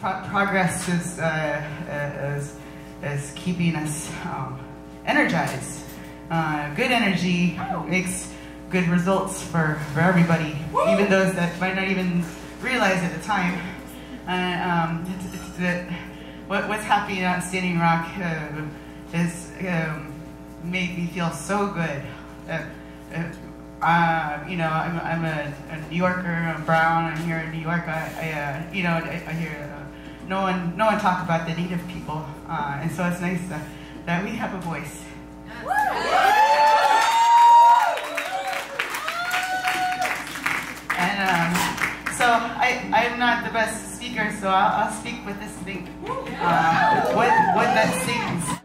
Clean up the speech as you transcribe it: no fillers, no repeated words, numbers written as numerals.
progress is keeping us energized. Good energy makes good results for everybody, even those that might not even realize at the time. What's happening at Standing Rock has made me feel so good. You know, I'm a New Yorker. I'm brown. I'm here in New York. You know, I hear no one talk about the Native people, and so it's nice that we have a voice. And so I'm not the best speaker, so I'll speak with this thing. What that sings.